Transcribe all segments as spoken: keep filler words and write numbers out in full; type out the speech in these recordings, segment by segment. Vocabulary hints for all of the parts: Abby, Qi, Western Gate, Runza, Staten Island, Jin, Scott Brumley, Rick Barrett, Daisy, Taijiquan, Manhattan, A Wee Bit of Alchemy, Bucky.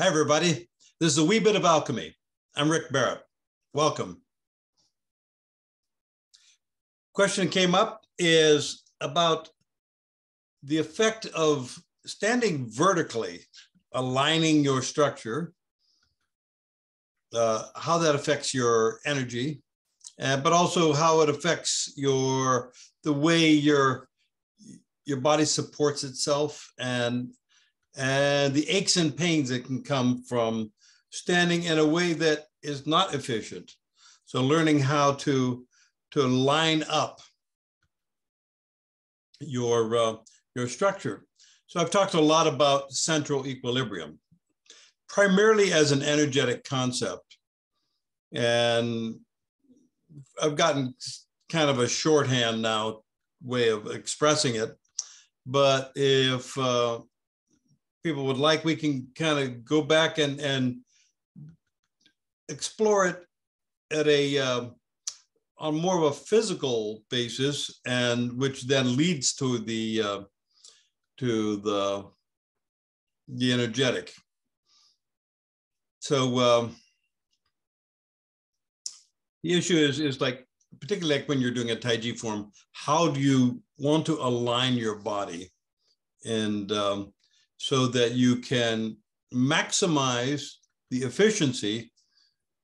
Hi, everybody. This is A Wee Bit of Alchemy. I'm Rick Barrett. Welcome. Question that came up is about the effect of standing vertically, aligning your structure, uh, how that affects your energy, uh, but also how it affects your the way your, your body supports itself and and the aches and pains that can come from standing in a way that is not efficient. So learning how to, to line up your, uh, your structure. So I've talked a lot about central equilibrium, primarily as an energetic concept. And I've gotten kind of a shorthand now way of expressing it, but if, uh, people would like, we can kind of go back and, and explore it at a, uh, on more of a physical basis, and which then leads to the, uh, to the, the energetic. So um, the issue is, is like, particularly like when you're doing a Taiji form, how do you want to align your body? And, um, so that you can maximize the efficiency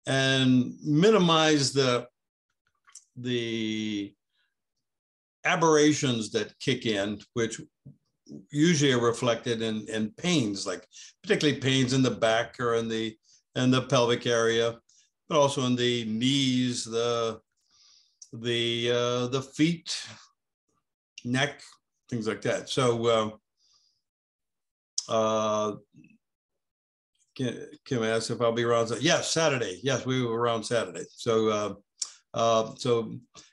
and minimize the, the aberrations that kick in, which usually are reflected in, in pains, like particularly pains in the back or in the, in the pelvic area, but also in the knees, the, the, uh, the feet, neck, things like that. So, uh, Uh, Kim asked if I'll be around. Yes, Saturday. Yes, we were around Saturday. So, uh, uh, so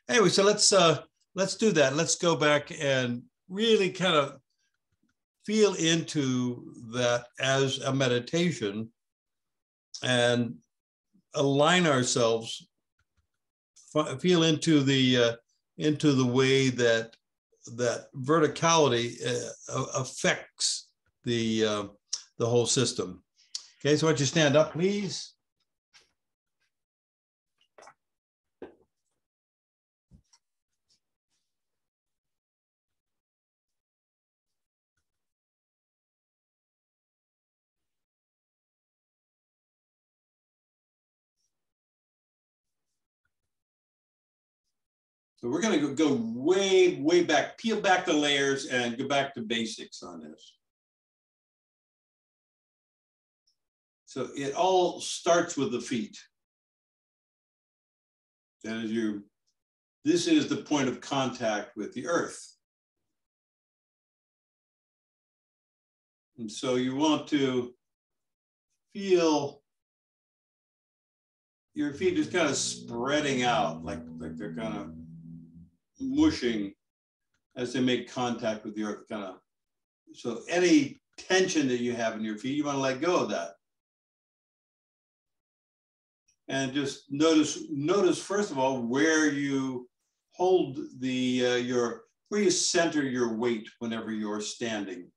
anyway, so let's uh, let's do that. Let's go back and really kind of feel into that as a meditation and align ourselves. Feel into the uh, into the way that that verticality uh, affects the uh, the whole system. Okay, so why don't you stand up, please? So we're going to go way, way back, peel back the layers and go back to basics on this. So it all starts with the feet. That is your, this is the point of contact with the earth. And so you want to feel your feet just kind of spreading out, like, like they're kind of mushing as they make contact with the earth, kind of. So any tension that you have in your feet, you want to let go of that. And just notice, notice first of all where you hold the uh, your where you center your weight whenever you're standing.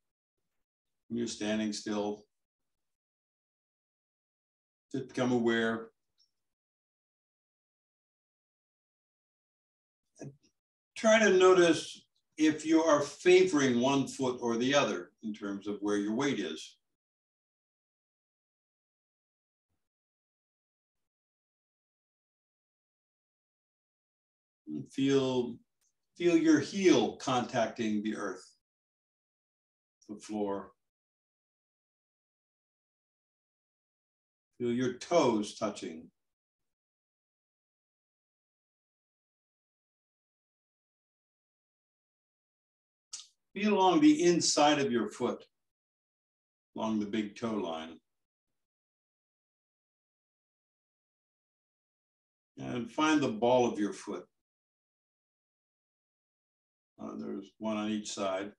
When you're standing still, just become aware. And try to notice if you are favoring one foot or the other in terms of where your weight is. Feel, feel your heel contacting the earth, the floor. Feel your toes touching. Feel along the inside of your foot, along the big toe line. And find the ball of your foot. Uh, there's one on each side.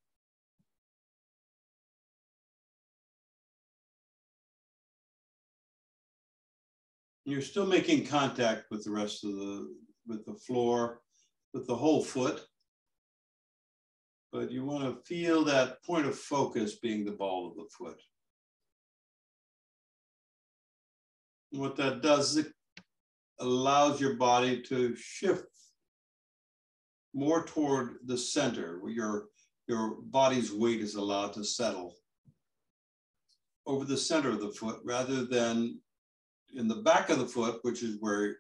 You're still making contact with the rest of the, with the floor, with the whole foot. But you want to feel that point of focus being the ball of the foot. And what that does is it allows your body to shift more toward the center, where your, your body's weight is allowed to settle over the center of the foot, rather than in the back of the foot, which is where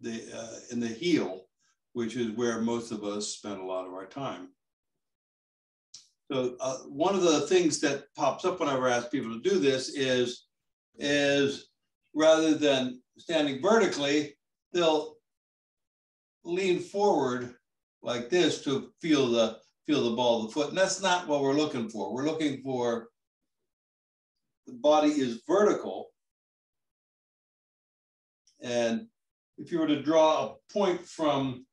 the, uh, in the heel, which is where most of us spend a lot of our time. So uh, one of the things that pops up whenever I ask people to do this is, is rather than standing vertically, they'll lean forward like this to feel the, feel the ball of the foot. And that's not what we're looking for. We're looking for the body is vertical. And if you were to draw a point from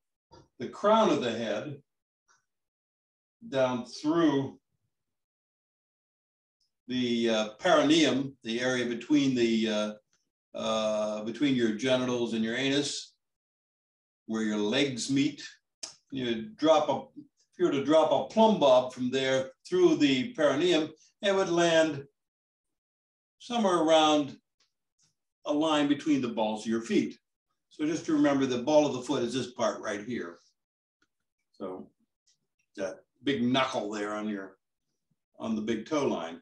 the crown of the head down through the uh, perineum, the area between the uh, uh, between your genitals and your anus, where your legs meet, you drop a if you were to drop a plumb bob from there through the perineum, it would land somewhere around a line between the balls of your feet. So just to remember, the ball of the foot is this part right here. So that big knuckle there on your, on the big toe line.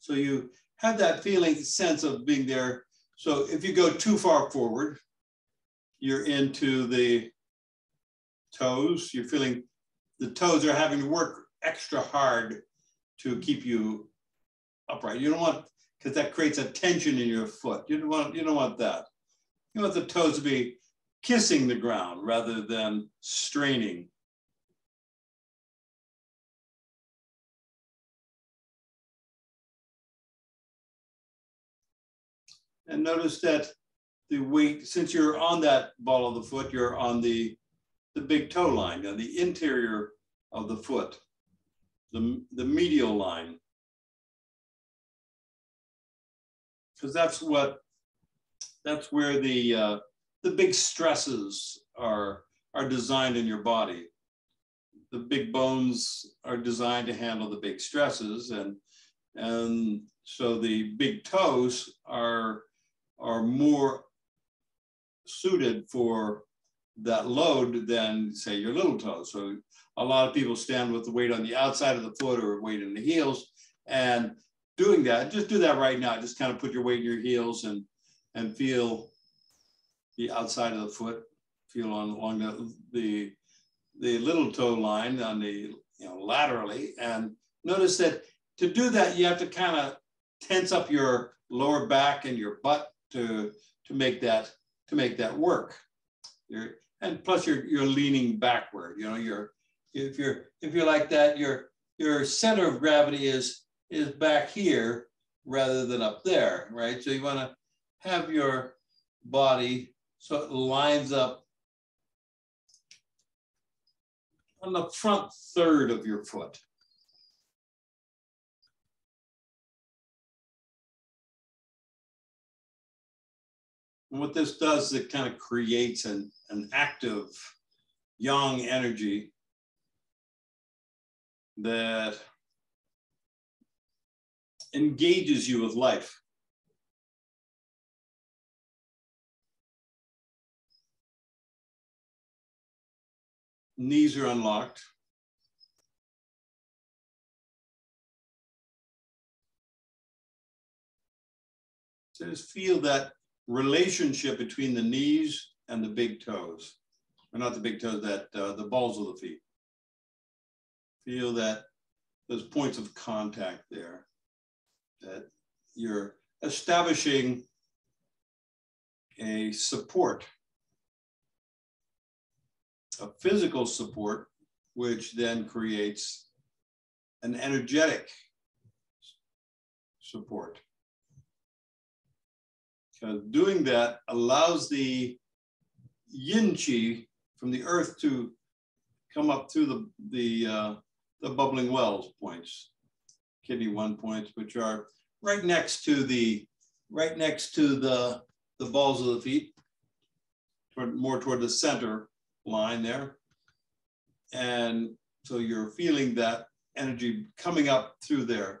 So you have that feeling, sense of being there. So if you go too far forward, you're into the toes. You're feeling the toes are having to work extra hard to keep you upright. You don't want, because that creates a tension in your foot. You don't want, you don't want that. You want the toes to be kissing the ground rather than straining. And notice that the weight, since you're on that ball of the foot, you're on the, the big toe line, on the interior of the foot, the, the medial line. Because that's what, that's where the, uh, the big stresses are, are designed in your body. The big bones are designed to handle the big stresses, and, and so the big toes are, are more suited for that load than, say, your little toes. So a lot of people stand with the weight on the outside of the foot or weight in the heels, and doing that, just do that right now. Just kind of put your weight in your heels and and feel the outside of the foot, feel on along the, the, the little toe line on the, you know, laterally. And notice that to do that, you have to kind of tense up your lower back and your butt to, to make that, to make that work. You're, and plus you're, you're leaning backward. You know, you're, if you're, if you're like that, your, your center of gravity is, is back here rather than up there, right? So you wanna have your body so it lines up on the front third of your foot. And what this does is it kind of creates an, an active yang energy that engages you with life. Knees are unlocked. So just feel that relationship between the knees and the big toes. Or not the big toes, that uh, the balls of the feet. Feel that those points of contact there, that you're establishing a support, a physical support, which then creates an energetic support. Because doing that allows the yin qi from the earth to come up through the, the, uh, the bubbling wells points, kidney one points, which are right next to the, right next to the, the balls of the feet, toward, more toward the center line there. And so you're feeling that energy coming up through there.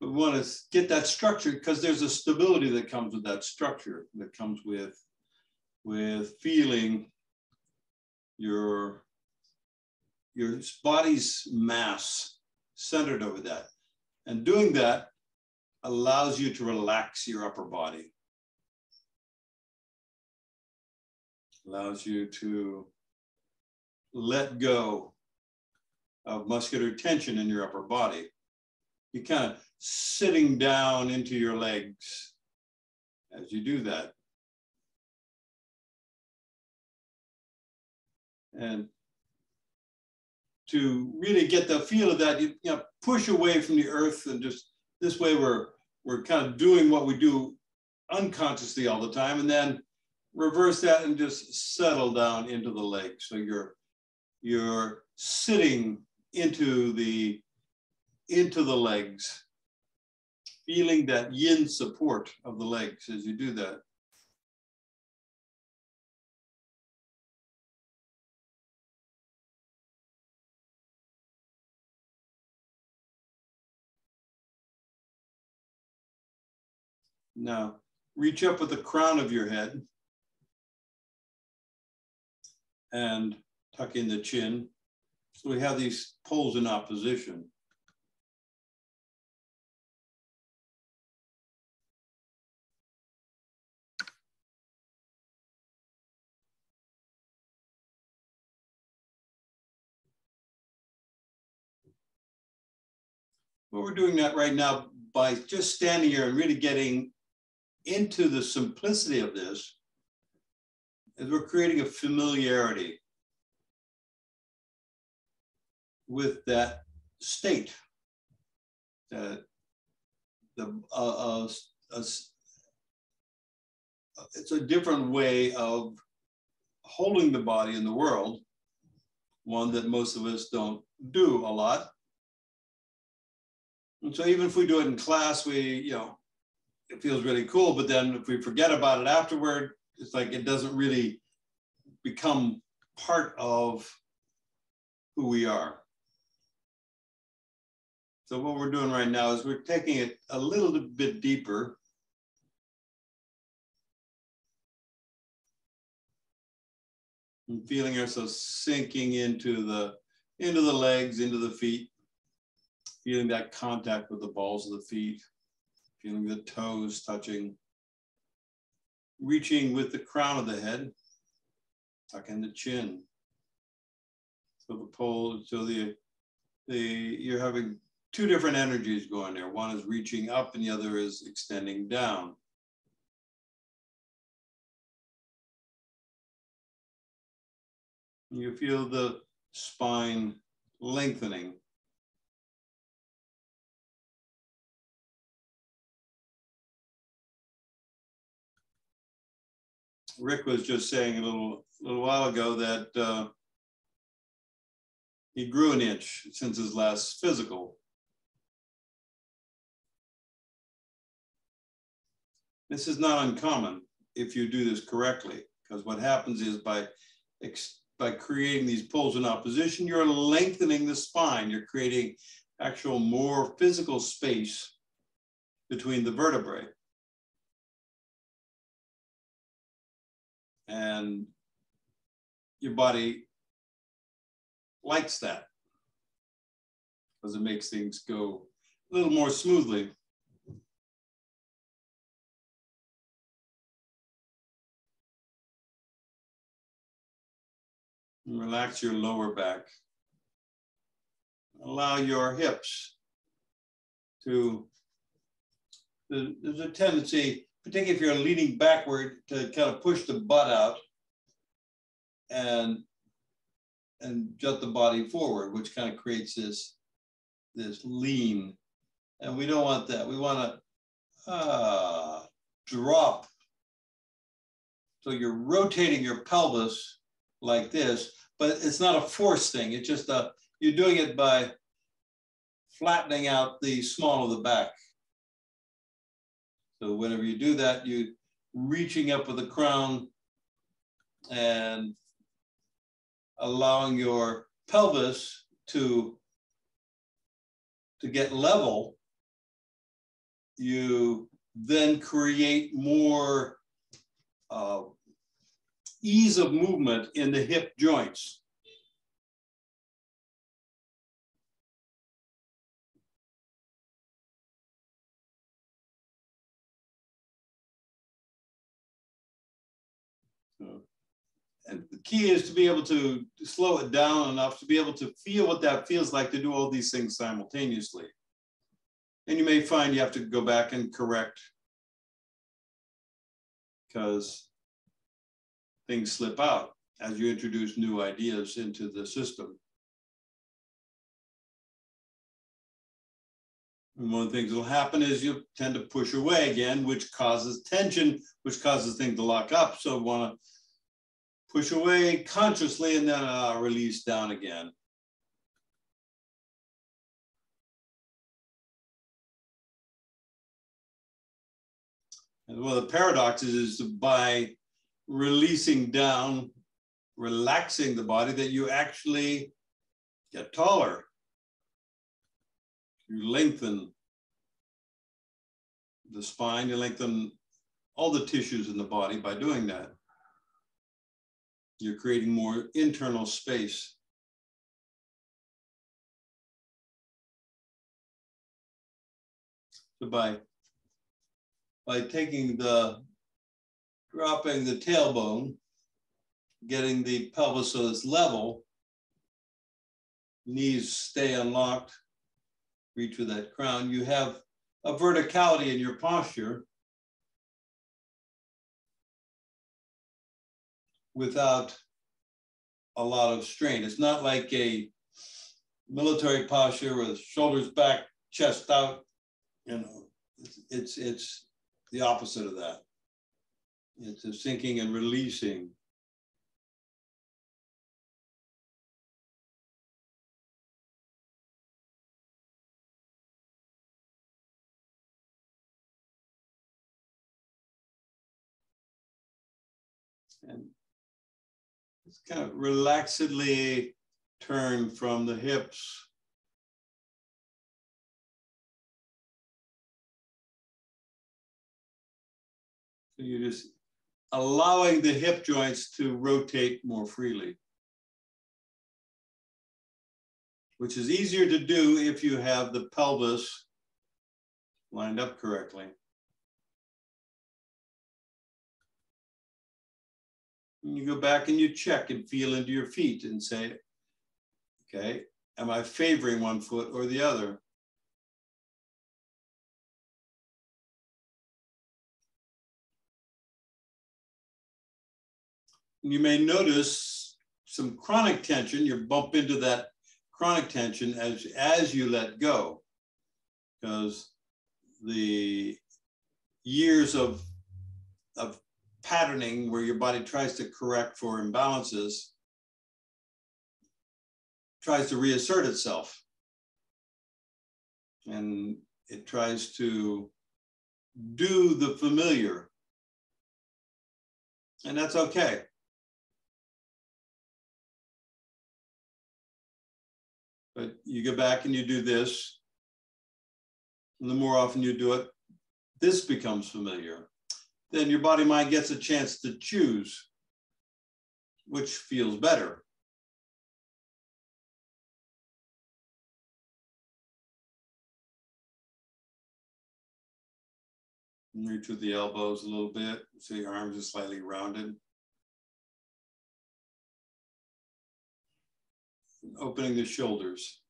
we want to get that structure, because there's a stability that comes with that structure, that comes with, with feeling your, your body's mass centered over that. And doing that allows you to relax your upper body. Allows you to let go of muscular tension in your upper body. You're kind of sitting down into your legs as you do that. And to really get the feel of that, you, you know, push away from the earth, and just this way we're, we're kind of doing what we do unconsciously all the time, and then reverse that and just settle down into the leg. So you're, you're sitting into the, into the legs, feeling that yin support of the legs as you do that. Now, reach up with the crown of your head and tuck in the chin. So we have these poles in opposition. But we're doing that right now by just standing here and really getting into the simplicity of this, as we're creating a familiarity with that state, that the uh, uh, uh, it's a different way of holding the body in the world, one that most of us don't do a lot. And so even if we do it in class, we, you know, it feels really cool, but then if we forget about it afterward, it's like it doesn't really become part of who we are. So what we're doing right now is we're taking it a little bit deeper. And feeling ourselves sinking into the, into the legs, into the feet. Feeling that contact with the balls of the feet. Feeling the toes touching, reaching with the crown of the head, tucking the chin. So the pole, so the, the, you're having two different energies going there. One is reaching up and the other is extending down. You feel the spine lengthening. Rick was just saying a little, little while ago that uh, he grew an inch since his last physical. This is not uncommon if you do this correctly, because what happens is by, by creating these poles in opposition, you're lengthening the spine. You're creating actual more physical space between the vertebrae. And your body likes that because it makes things go a little more smoothly. And relax your lower back. Allow your hips to, there's a tendency, particularly if you're leaning backward, to kind of push the butt out and, and jut the body forward, which kind of creates this, this lean. And we don't want that. We want to uh, drop. So you're rotating your pelvis like this, but it's not a force thing. It's just a, you're doing it by flattening out the small of the back. So whenever you do that, you're reaching up with the crown and allowing your pelvis to, to get level you then create more uh, ease of movement in the hip joints. And the key is to be able to slow it down enough to be able to feel what that feels like to do all these things simultaneously. And you may find you have to go back and correct because things slip out as you introduce new ideas into the system. And one of the things that will happen is you tend to push away again, which causes tension, which causes things to lock up. So want to push away consciously and then uh, release down again. And one of the paradoxes is by releasing down, relaxing the body, that you actually get taller. You lengthen the spine, you lengthen all the tissues in the body by doing that. You're creating more internal space. So by, by taking the, dropping the tailbone, getting the pelvis so it's level, knees stay unlocked, reach with that crown, you have a verticality in your posture without a lot of strain. It's not like a military posture with shoulders back, chest out, you know, it's, it's, it's the opposite of that. It's a sinking and releasing. And it's kind of relaxedly turn from the hips. So you're just allowing the hip joints to rotate more freely, which is easier to do if you have the pelvis lined up correctly. You go back and you check and feel into your feet and say, okay, am I favoring one foot or the other? And you may notice some chronic tension. You bump into that chronic tension as, as you let go, because the years of, of patterning where your body tries to correct for imbalances, tries to reassert itself. And it tries to do the familiar. And that's okay. But you go back and you do this. And the more often you do it, this becomes familiar. Then your body mind gets a chance to choose which feels better. Reach with the elbows a little bit, so your arms are slightly rounded. And opening the shoulders.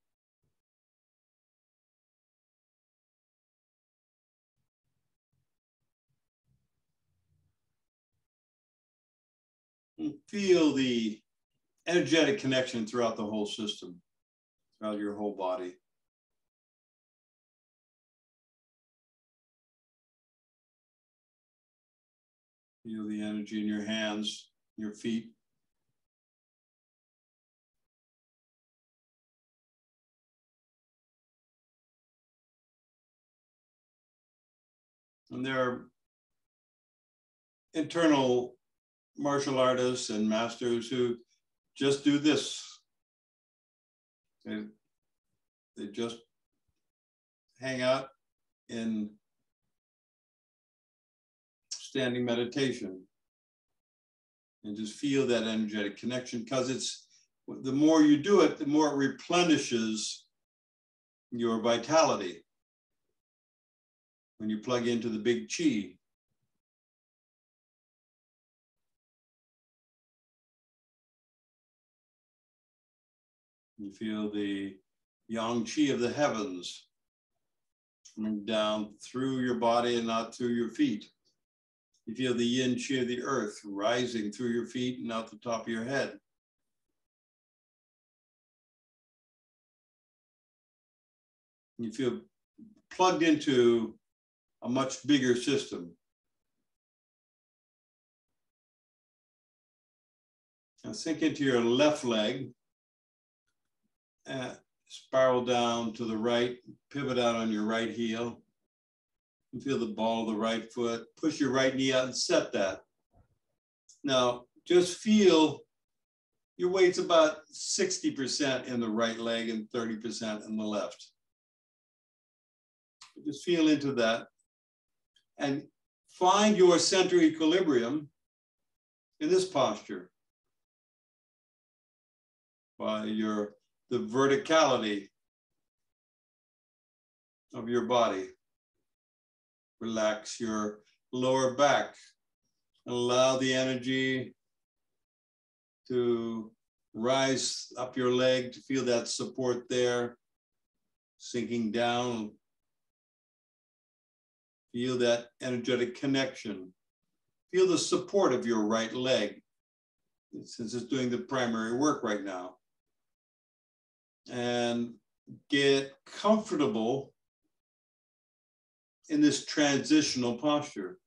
Feel the energetic connection throughout the whole system, throughout your whole body. Feel the energy in your hands, your feet. And there are internal martial artists and masters who just do this. They, they just hang out in standing meditation and just feel that energetic connection, because it's, the more you do it, the more it replenishes your vitality when you plug into the big Qi. You feel the yang Qi of the heavens coming down through your body and not through your feet. You feel the yin Qi of the earth rising through your feet and out the top of your head. You feel plugged into a much bigger system. Now sink into your left leg, and spiral down to the right, pivot out on your right heel. You feel the ball of the right foot, push your right knee out and set that. Now just feel your weight's about sixty percent in the right leg and thirty percent in the left. Just feel into that and find your center equilibrium in this posture by your the verticality of your body. Relax your lower back. Allow the energy to rise up your leg to feel that support there, sinking down. Feel that energetic connection. Feel the support of your right leg, since it's doing the primary work right now. And get comfortable in this transitional posture.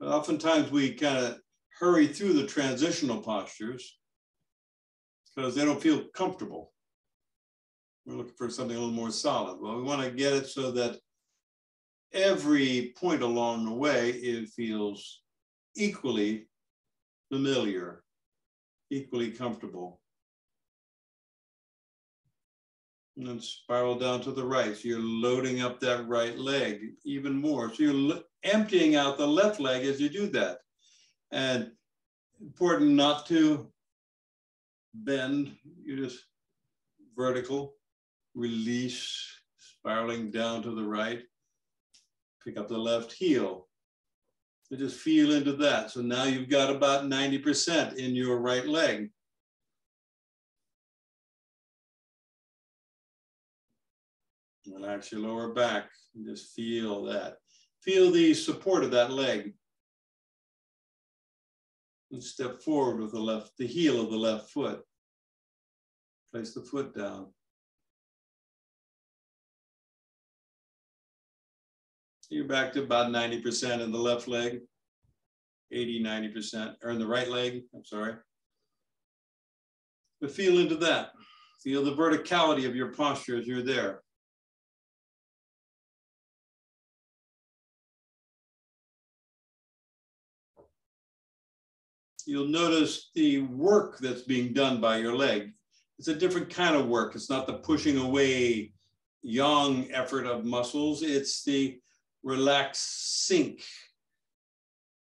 But oftentimes we kind of hurry through the transitional postures because they don't feel comfortable. We're looking for something a little more solid. Well, we want to get it so that every point along the way, it feels equally familiar, equally comfortable. And then spiral down to the right. So you're loading up that right leg even more. So you're emptying out the left leg as you do that. And important not to bend. You just vertical. Release, spiraling down to the right. Pick up the left heel. So just feel into that. So now you've got about ninety percent in your right leg. Relax your lower back. And just feel that. Feel the support of that leg. And step forward with the left, the heel of the left foot. Place the foot down. You're back to about ninety percent in the left leg, eighty, ninety percent, or in the right leg, I'm sorry. But feel into that. Feel the verticality of your posture as you're there. You'll notice the work that's being done by your leg. It's a different kind of work. It's not the pushing away yang effort of muscles. It's the relax, sink,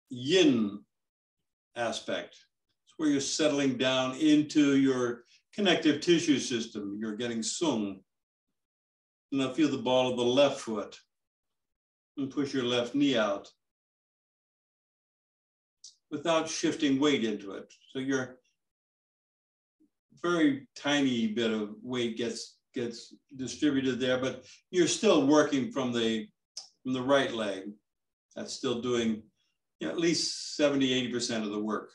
yin aspect. It's where you're settling down into your connective tissue system. You're getting sung. And now feel the ball of the left foot and push your left knee out without shifting weight into it. So your very tiny bit of weight gets, gets distributed there, but you're still working from the From the right leg. That's still doing, you know, at least seventy, eighty percent of the work.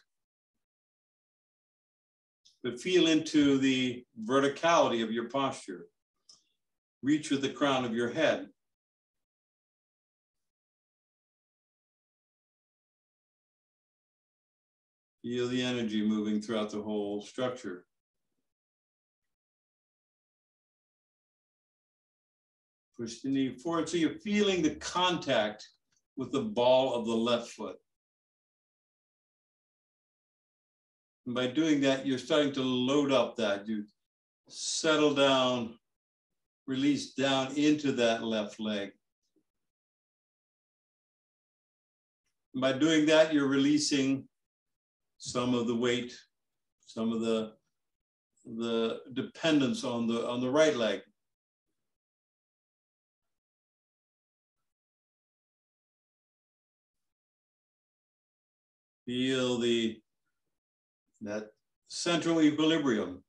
But feel into the verticality of your posture. Reach with the crown of your head. Feel the energy moving throughout the whole structure. Push the knee forward, so you're feeling the contact with the ball of the left foot. And by doing that, you're starting to load up that. You settle down, release down into that left leg. And by doing that, you're releasing some of the weight, some of the, the dependence on the, on the right leg. Feel the, that central equilibrium.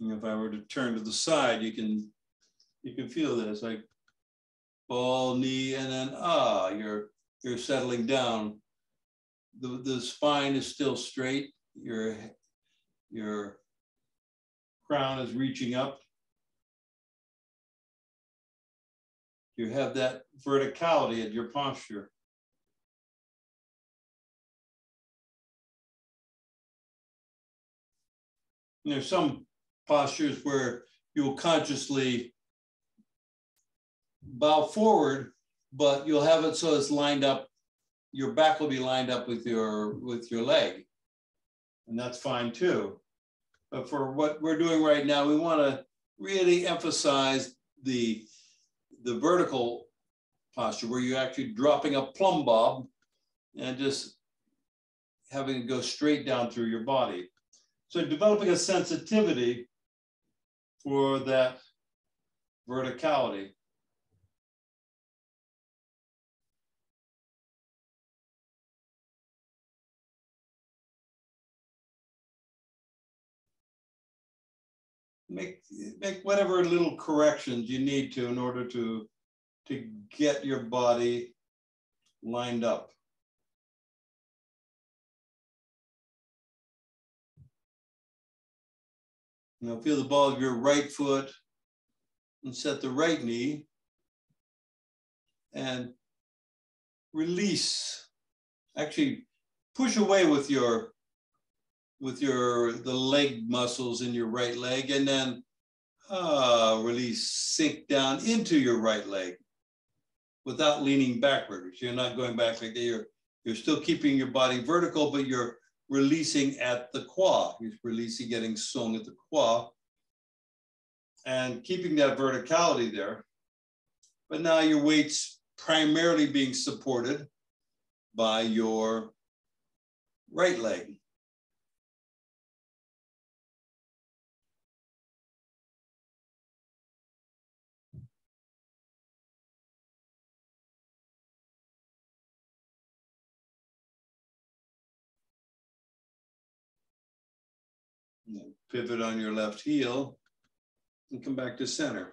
And if I were to turn to the side, you can, you can feel this, like ball, knee, and then ah, you're, you're settling down. The, the spine is still straight. Your, your crown is reaching up. You have that verticality in your posture. And there's some postures where you'll consciously bow forward, but you'll have it so it's lined up. Your back will be lined up with your, with your leg. And that's fine too. But for what we're doing right now, we want to really emphasize the, the vertical posture where you're actually dropping a plumb bob and just having it go straight down through your body. So developing a sensitivity for that verticality. Make, make whatever little corrections you need to in order to, to get your body lined up. Now feel the ball of your right foot and set the right knee and release. Actually push away with your with your the leg muscles in your right leg, and then uh, release, sink down into your right leg without leaning backwards. You're not going back like that. You're, you're still keeping your body vertical, but you're releasing at the quad. You're releasing, getting sung at the quad, and keeping that verticality there. But now your weight's primarily being supported by your right leg. Pivot on your left heel and come back to center.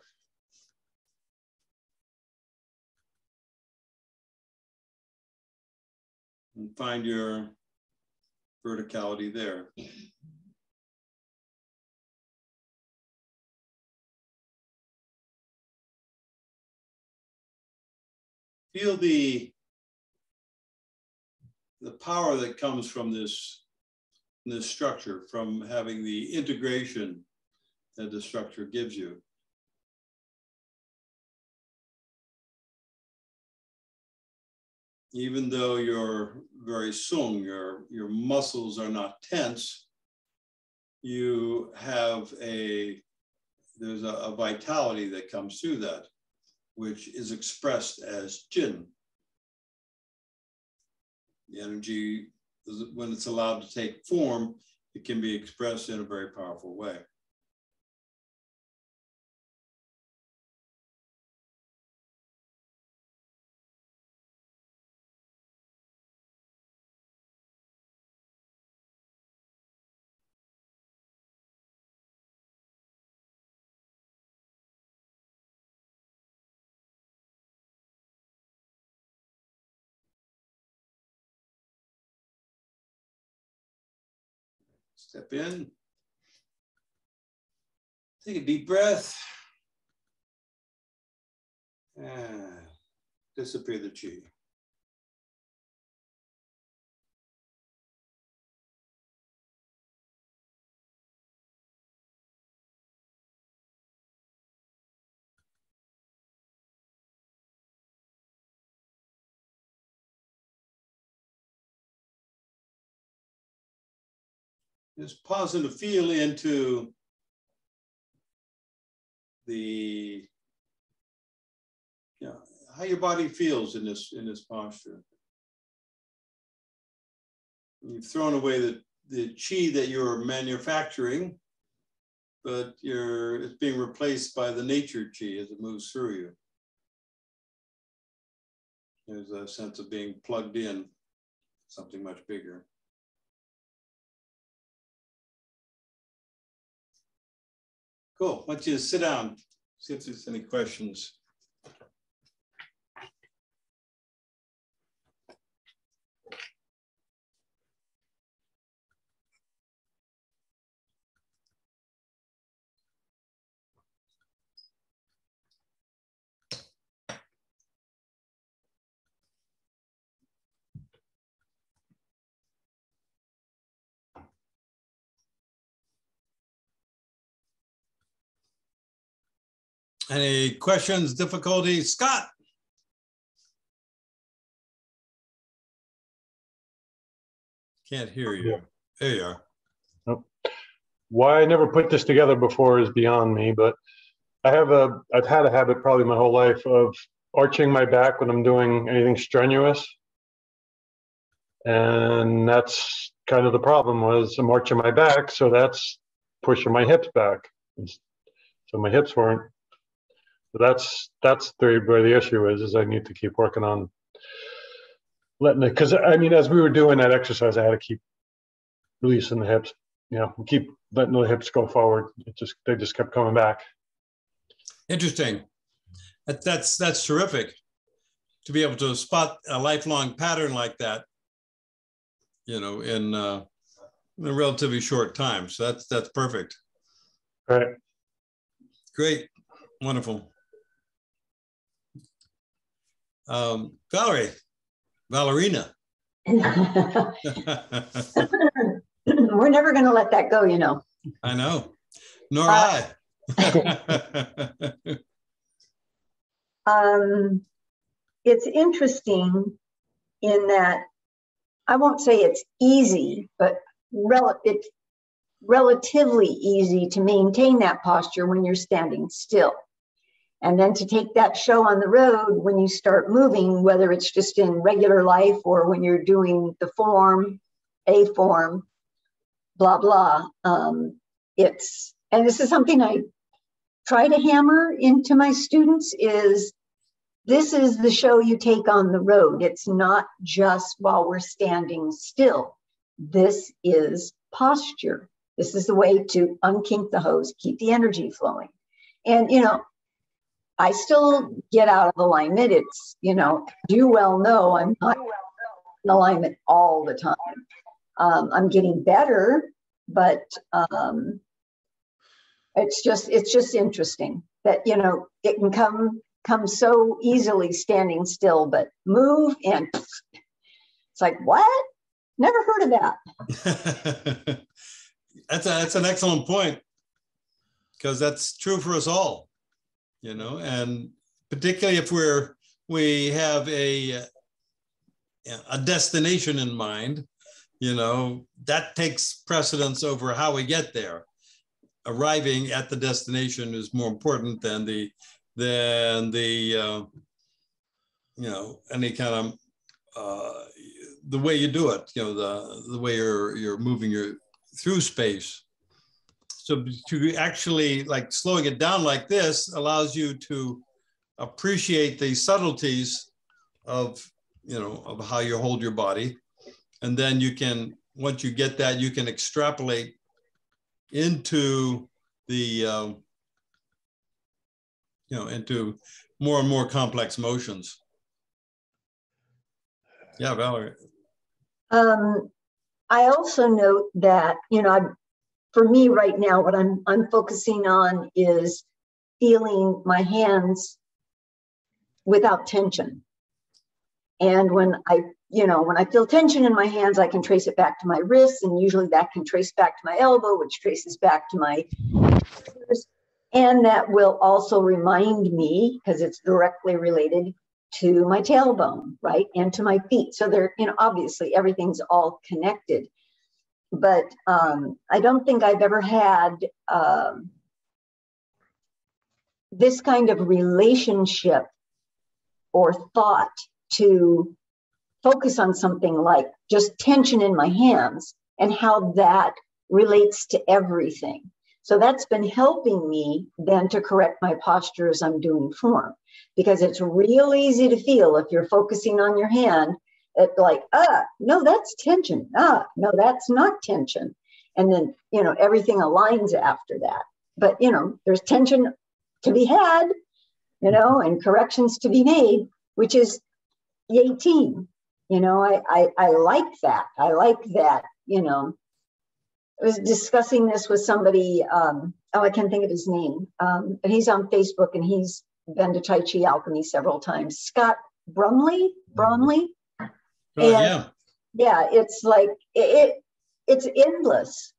And find your verticality there. Feel the, the power that comes from this the structure, from having the integration that the structure gives you. Even though you're very sung, your, your muscles are not tense, you have a, there's a, a vitality that comes through that, which is expressed as Jin. The energy, when it's allowed to take form, it can be expressed in a very powerful way. Step in, take a deep breath, and disappear the Qi. Just pausing to feel into the, you know, how how your body feels in this in this posture. You've thrown away the, the qi that you're manufacturing, but you're, it's being replaced by the nature qi as it moves through you. There's a sense of being plugged in, something much bigger. Cool, I want you to sit down, see if there's any questions. Any questions, difficulties? Scott? Can't hear you. Yeah. There you are. Nope. Why I never put this together before is beyond me, but I have a, I've had a habit probably my whole life of arching my back when I'm doing anything strenuous. And that's kind of the problem was I'm arching my back, so that's pushing my hips back. So my hips weren't. That's that's the, where the issue is, is I need to keep working on letting it, because I mean, as we were doing that exercise, I had to keep releasing the hips, you know, keep letting the hips go forward. It just, they just kept coming back. Interesting. That, that's, that's terrific to be able to spot a lifelong pattern like that, you know, in, uh, in a relatively short time. So that's, that's perfect. All right. Great. Wonderful. Um, Valerie, Valerina. We're never going to let that go, you know. I know, nor uh, I. um, it's interesting in that I won't say it's easy, but rel it's relatively easy to maintain that posture when you're standing still. And then to take that show on the road when you start moving, whether it's just in regular life or when you're doing the form, a form, blah, blah. Um, it's, and this is something I try to hammer into my students is, this is the show you take on the road. It's not just while we're standing still. This is posture. This is the way to unkink the hose, keep the energy flowing. And, you know, I still get out of alignment. It's, you know, you well know I'm not in alignment all the time. Um, I'm getting better, but um, it's just it's just interesting that, you know, it can come come so easily standing still, but move and it's like, what? Never heard of that. That's a, that's an excellent point, because that's true for us all. You know, and particularly if we're we have a a destination in mind, you know, that takes precedence over how we get there. Arriving at the destination is more important than the than the uh, you know, any kind of uh, the way you do it. You know, the the way you're you're moving your through space. So to actually, like, slowing it down like this allows you to appreciate the subtleties of, you know, of how you hold your body. And then you can, once you get that, you can extrapolate into the, um, you know, into more and more complex motions. Yeah, Valerie. Um, I also note that, you know, I've, for me right now, what I'm, I'm focusing on is feeling my hands without tension. And when I, you know, when I feel tension in my hands, I can trace it back to my wrists, and usually that can trace back to my elbow, which traces back to my shoulders. And that will also remind me, because it's directly related to my tailbone, right? And to my feet. So they're, you know, obviously everything's all connected. But um, I don't think I've ever had um, this kind of relationship or thought to focus on something like just tension in my hands and how that relates to everything. So that's been helping me then to correct my posture as I'm doing form, because it's real easy to feel if you're focusing on your hand, it's like, ah, no, that's tension. Ah, no, that's not tension. And then, you know, everything aligns after that. But, you know, there's tension to be had, you know, and corrections to be made, which is eighteen. You know, I, I, I like that. I like that, you know. I was discussing this with somebody. Um, oh, I can't think of his name. Um, but he's on Facebook and he's been to Tai Chi Alchemy several times. Scott Brumley, Brumley. Oh, yeah. Yeah, it's like, it, it, it's endless,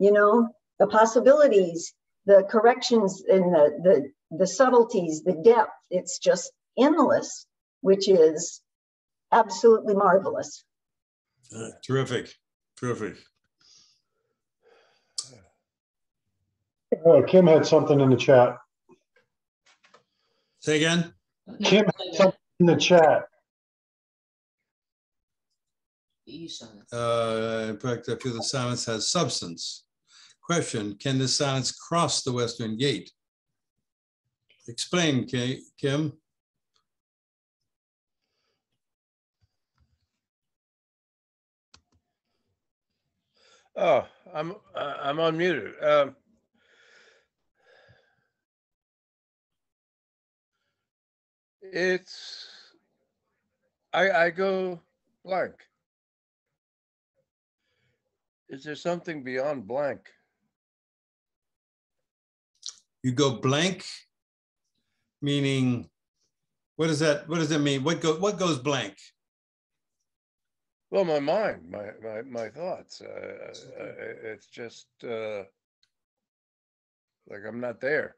you know, the possibilities, the corrections and the, the, the subtleties, the depth, it's just endless, which is absolutely marvelous. Uh, terrific, terrific. Oh, Kim had something in the chat. Say again? Kim had something in the chat. You saw it. Uh, in fact, I feel the silence has substance. Question, can the silence cross the Western Gate? Explain, Kay, Kim. Oh, I'm, I'm unmuted. Uh, it's, I, I go blank. Is there something beyond blank? You go blank, meaning what does that what does that mean? What go what goes blank? Well, my mind, my my my thoughts. Uh, it's just uh, like I'm not there.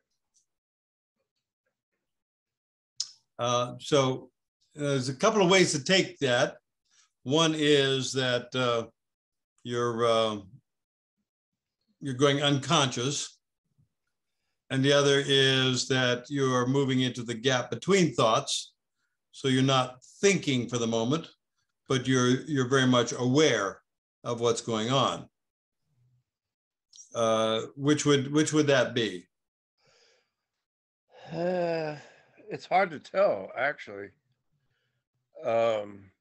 Uh, so there's a couple of ways to take that. One is that. Uh, You're, uh, you're going unconscious. And the other is that you're moving into the gap between thoughts. So you're not thinking for the moment, but you're, you're very much aware of what's going on. Uh, which would, which would that be? Uh, it's hard to tell, actually. Um,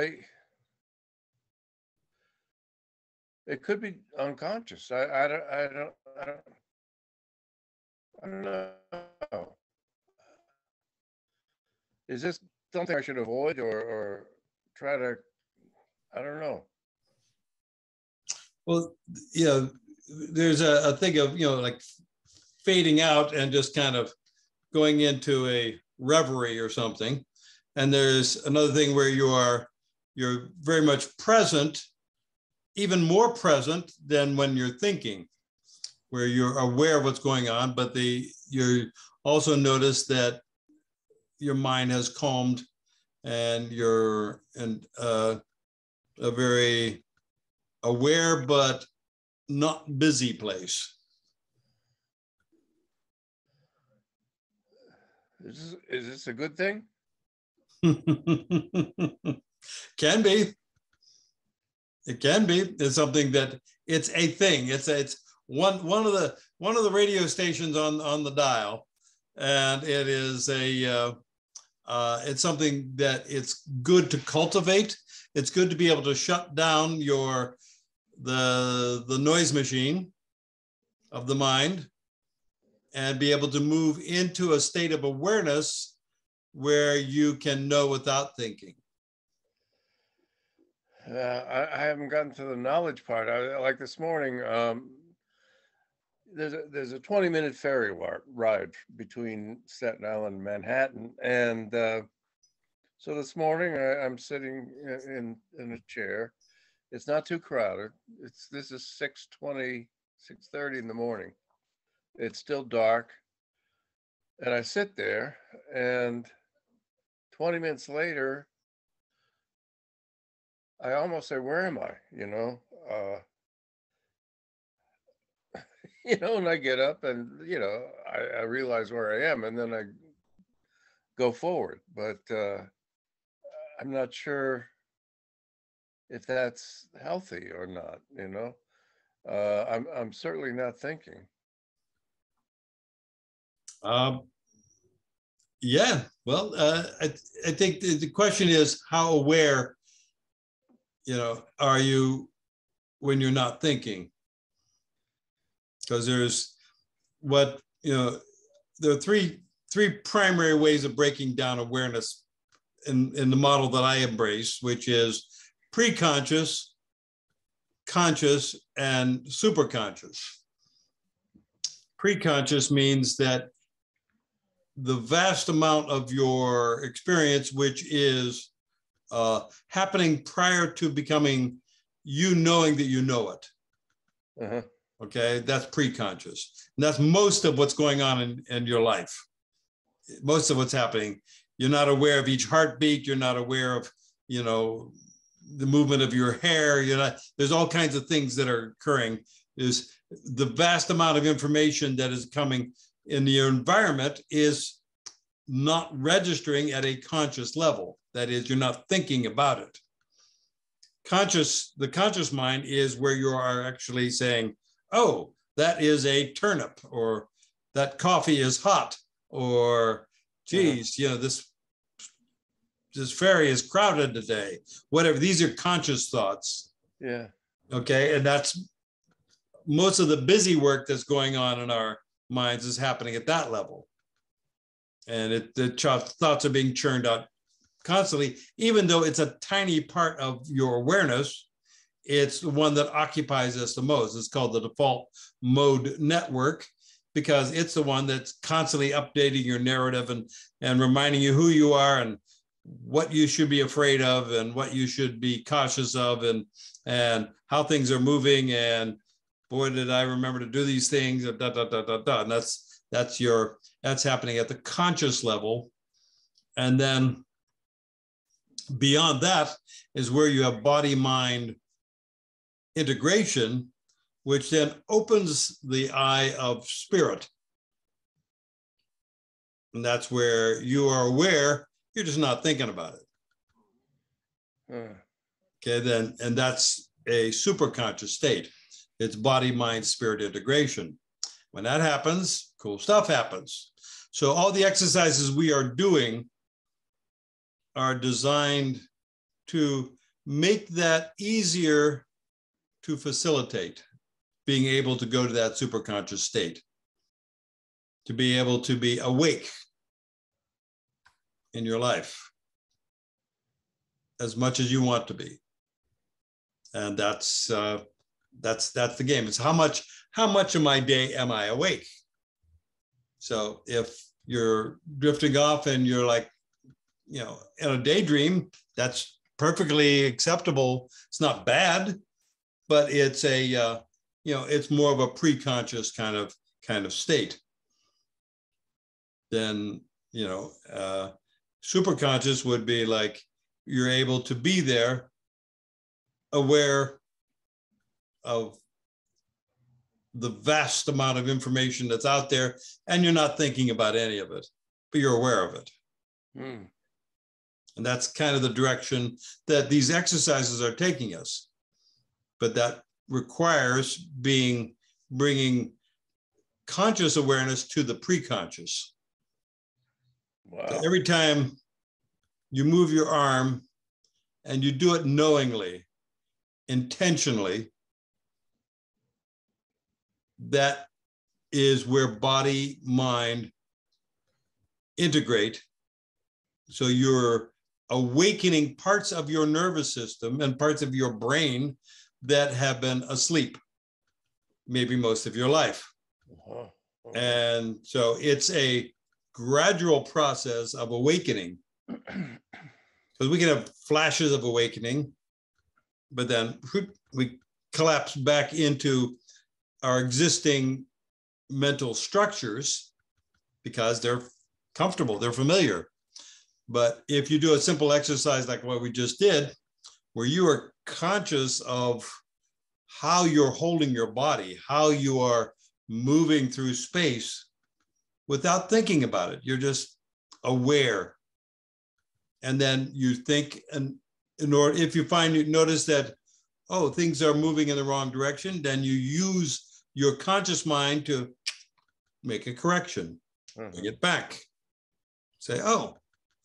I, it could be unconscious. I, I don't, I don't, I don't, I don't know. Is this something I should avoid or, or try to, I don't know. Well, you know, there's a, a thing of, you know, like fading out and just kind of going into a reverie or something. And there's another thing where you are, you're very much present, even more present than when you're thinking, where you're aware of what's going on, but the, you also notice that your mind has calmed and you're in, uh, a very aware but not busy place. Is this, is this a good thing? Can be. It can be. It's something that it's a thing. It's a, it's one one of the one of the radio stations on on the dial, and it is a uh, uh, it's something that it's good to cultivate. It's good to be able to shut down your the the noise machine of the mind, and be able to move into a state of awareness where you can know without thinking. Uh, I, I haven't gotten to the knowledge part. I, like this morning, um, there's a, there's a twenty minute ferry ride between Staten Island and Manhattan. And uh, so this morning I, I'm sitting in, in a chair. It's not too crowded. It's, this is six twenty, six thirty in the morning. It's still dark. And I sit there and twenty minutes later, I almost say, where am I? You know, uh, you know, and I get up and, you know, I, I realize where I am, and then I go forward. But uh, I'm not sure if that's healthy or not, you know. Uh, I'm, I'm certainly not thinking. Um, yeah, well, uh, I, I think the, the question is how aware, you know, are you when you're not thinking? Because there's what, you know, there are three, three primary ways of breaking down awareness in, in the model that I embrace, which is pre-conscious, conscious, and superconscious. Pre-conscious means that the vast amount of your experience, which is uh, happening prior to becoming you knowing that you know it. Uh-huh. Okay, that's pre-conscious. And that's most of what's going on in, in your life. Most of what's happening. You're not aware of each heartbeat. You're not aware of, you know, the movement of your hair. You're not, there's all kinds of things that are occurring. Is the vast amount of information that is coming in your environment is not registering at a conscious level. That is, you're not thinking about it. Conscious, the conscious mind is where you are actually saying, oh, that is a turnip, or that coffee is hot, or geez, you know, this, this ferry is crowded today, whatever. These are conscious thoughts. Yeah. Okay. And that's most of the busy work that's going on in our minds is happening at that level. And it, the thoughts are being churned out constantly, even though it's a tiny part of your awareness. It's the one that occupies us the most. It's called the default mode network, because it's the one that's constantly updating your narrative and, and reminding you who you are and what you should be afraid of and what you should be cautious of and, and how things are moving. And boy, did I remember to do these things, da, da, da, da, da. And that's, that's, your, that's happening at the conscious level. And then beyond that is where you have body-mind integration, which then opens the eye of spirit. And that's where you are aware, you're just not thinking about it. Uh. Okay, then, and that's a superconscious state. It's body, mind, spirit integration. When that happens, cool stuff happens. So all the exercises we are doing are designed to make that easier to facilitate being able to go to that superconscious state, to be able to be awake in your life as much as you want to be. And that's uh, that's that's the game. It's how much how much of my day am I awake? So if you're drifting off and you're like, you know, in a daydream, that's perfectly acceptable. It's not bad. But it's a, uh, you know, it's more of a pre-conscious kind of kind of state. Then, you know, uh, superconscious would be like you're able to be there, aware of the vast amount of information that's out there, and you're not thinking about any of it, but you're aware of it. Mm. And that's kind of the direction that these exercises are taking us. But that requires being, bringing conscious awareness to the pre-conscious. Wow. So every time you move your arm and you do it knowingly, intentionally, that is where body, mind integrate. So you're awakening parts of your nervous system and parts of your brain that have been asleep, maybe most of your life. Uh-huh. Uh-huh. And so it's a gradual process of awakening. Because we can have flashes of awakening, but then we collapse back into our existing mental structures because they're comfortable, they're familiar. But if you do a simple exercise like what we just did, where you are conscious of how you're holding your body, how you are moving through space without thinking about it. You're just aware. And then you think, and in order, if you find, you notice that, oh, things are moving in the wrong direction, then you use your conscious mind to make a correction, mm-hmm. bring it back. Say, oh,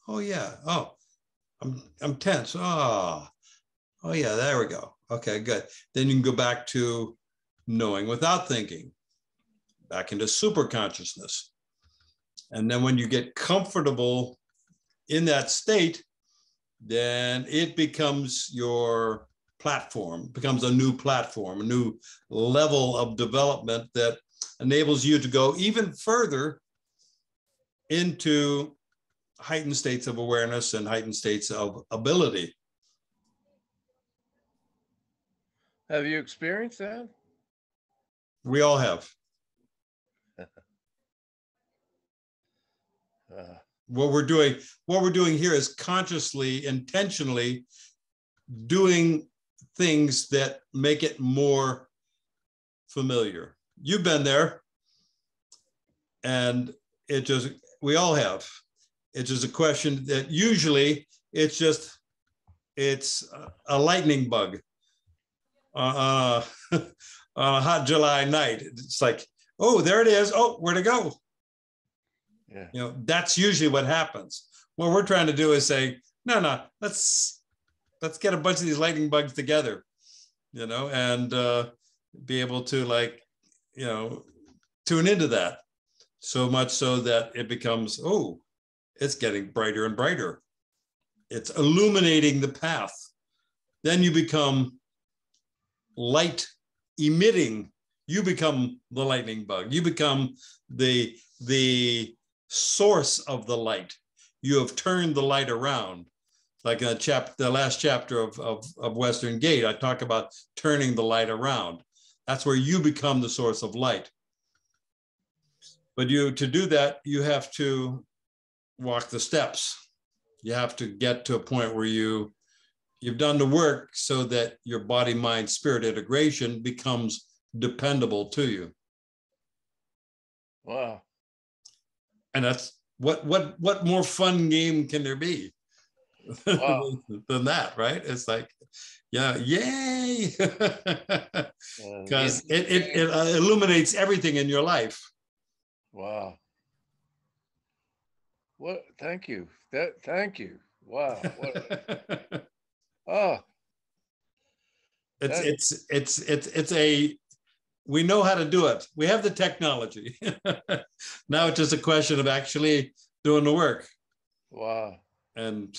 oh yeah, oh, I'm, I'm tense, oh, oh yeah, there we go. Okay, good. Then you can go back to knowing without thinking, back into super consciousness. And then when you get comfortable in that state, then it becomes your platform, becomes a new platform, a new level of development that enables you to go even further into heightened states of awareness and heightened states of ability. Have you experienced that? We all have. Uh, what we're doing, what we're doing here is consciously, intentionally doing things that make it more familiar. You've been there, and it just, we all have. It's just a question that usually it's just, it's a lightning bug uh, on a hot July night. It's like, oh, there it is. Oh, where to go? Yeah. You know, that's usually what happens. What we're trying to do is say, no, no, let's let's get a bunch of these lightning bugs together, you know, and uh, be able to, like, you know, tune into that so much so that it becomes, oh, it's getting brighter and brighter. It's illuminating the path. Then you become light emitting. You become the lightning bug. You become the the source of the light. You have turned the light around. Like a chap, the last chapter of, of, of Western Gate, I talk about turning the light around. That's where you become the source of light. But you, to do that, you have to walk the steps. You have to get to a point where you, you've done the work so that your body, mind, spirit integration becomes dependable to you. Wow. And that's what what what more fun game can there be wow. than that, right? It's like, yeah, yay! Because it, it, it illuminates everything in your life. Wow. What? Thank you. That. Thank you. Wow. What, oh. It's that, it's it's it's it's a. We know how to do it. We have the technology. Now it's just a question of actually doing the work. Wow. And